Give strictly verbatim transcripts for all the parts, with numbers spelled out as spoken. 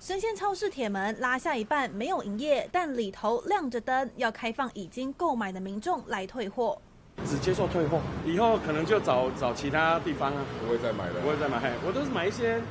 生鲜超市铁门拉下一半没有营业，但里头亮着灯，要开放已经购买的民众来退货。只接受退货，以后可能就找找其他地方啊，不会再买了，不会再买。我都是买一些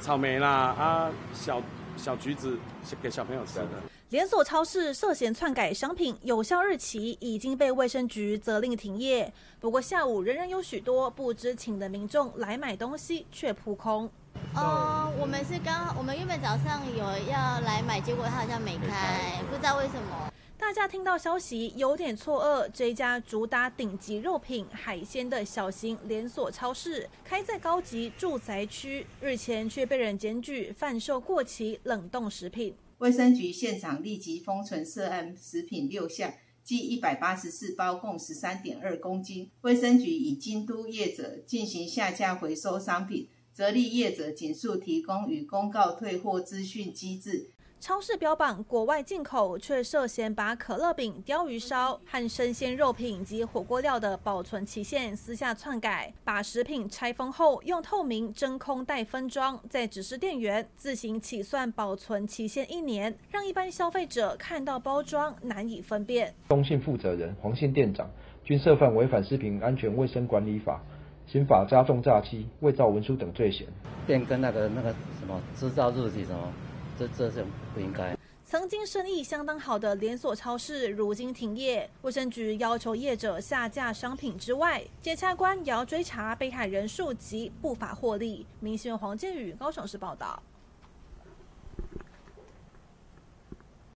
草莓啦啊小。 小橘子给小朋友吃的。连锁超市涉嫌篡改商品有效日期，已经被卫生局责令停业。不过下午仍然有许多不知情的民众来买东西，却扑空。哦，我们是刚，我们原本早上有要来买，结果他好像没开，不知道为什么。大家听到消息有点错愕，这一家主打顶级肉品、海鲜的小型连锁超市，开在高级住宅区，日前却被人检举贩售过期冷冻食品。卫生局现场立即封存涉案食品六项，计一百八十四包，共十三点二公斤。卫生局已监督业者进行下架回收商品，责令业者尽速提供与公告退货资讯机制。 超市标榜国外进口，却涉嫌把可乐饼、鲷鱼烧和生鲜肉品及火锅料的保存期限私下篡改，把食品拆封后用透明真空袋分装，再指示店员自行起算保存期限一年，让一般消费者看到包装难以分辨。中信负责人黄姓店长均涉犯违反食品安全卫生管理法、刑法加重诈欺、伪造文书等罪嫌，变更那个那个什么制造日期什么。 这这是不应该。曾经生意相当好的连锁超市，如今停业。卫生局要求业者下架商品之外，检察官也要追查被害人数及不法获利。民新闻黄建宇高雄市报道。